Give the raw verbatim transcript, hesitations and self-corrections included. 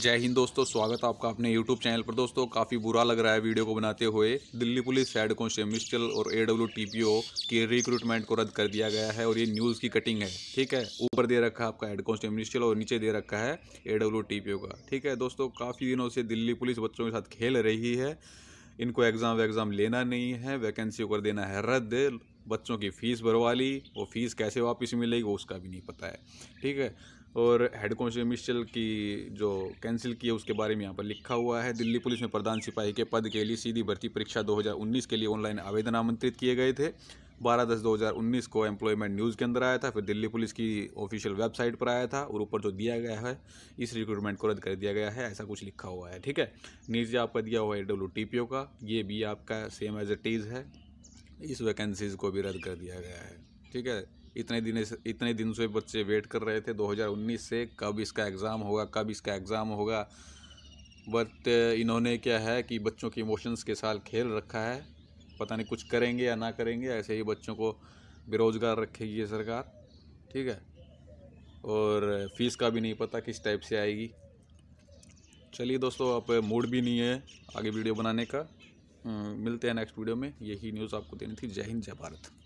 जय हिंद दोस्तों, स्वागत है आपका अपने यूट्यूब चैनल पर। दोस्तों काफ़ी बुरा लग रहा है वीडियो को बनाते हुए, Delhi police head constable ministerial और A W T P O की रिक्रूटमेंट को रद्द कर दिया गया है। और ये न्यूज़ की कटिंग है, ठीक है। ऊपर दे रखा है आपका हेड कॉन्स्टेबल मिनिस्ट्रल और नीचे दे रखा है A W T P O का, ठीक है। दोस्तों काफ़ी दिनों से दिल्ली पुलिस बच्चों के साथ खेल रही है, इनको एग्ज़ाम वैग्ज़ाम लेना नहीं है, वैकेंसी कर देना है रद्द, बच्चों की फ़ीस भरवा ली, वो फ़ीस कैसे वापस मिलेगी वो उसका भी नहीं पता है, ठीक है। और हेड कॉन्स्टेबल मिनिस्ट्रल की जो कैंसिल की है उसके बारे में यहाँ पर लिखा हुआ है, दिल्ली पुलिस में प्रधान सिपाही के पद के लिए सीधी भर्ती परीक्षा दो हज़ार उन्नीस के लिए ऑनलाइन आवेदन आमंत्रित किए गए थे। बारह दस दो हज़ार उन्नीस को एम्प्लॉयमेंट न्यूज़ के अंदर आया था, फिर दिल्ली पुलिस की ऑफिशियल वेबसाइट पर आया था। और ऊपर जो दिया गया है इस रिक्रूटमेंट को रद्द कर दिया गया है, ऐसा कुछ लिखा हुआ है, ठीक है। नीचे आपका दिया हुआ है डब्ल्यू टी पी ओ का, ये भी आपका सेम एज इट इज़ है, इस वैकेंसीज़ को भी रद्द कर दिया गया है, ठीक है। इतने दिन से इतने दिन से बच्चे वेट कर रहे थे दो हज़ार उन्नीस से, कब इसका एग्ज़ाम होगा कब इसका एग्ज़ाम होगा बट इन्होंने क्या है कि बच्चों के इमोशंस के साथ खेल रखा है। पता नहीं कुछ करेंगे या ना करेंगे, ऐसे ही बच्चों को बेरोज़गार रखेगी ये सरकार, ठीक है। और फीस का भी नहीं पता किस टाइप से आएगी। चलिए दोस्तों, आप मूड भी नहीं है आगे वीडियो बनाने का, मिलते हैं नेक्स्ट वीडियो में। यही न्यूज़ आपको देनी थी। जय हिंद, जय भारत।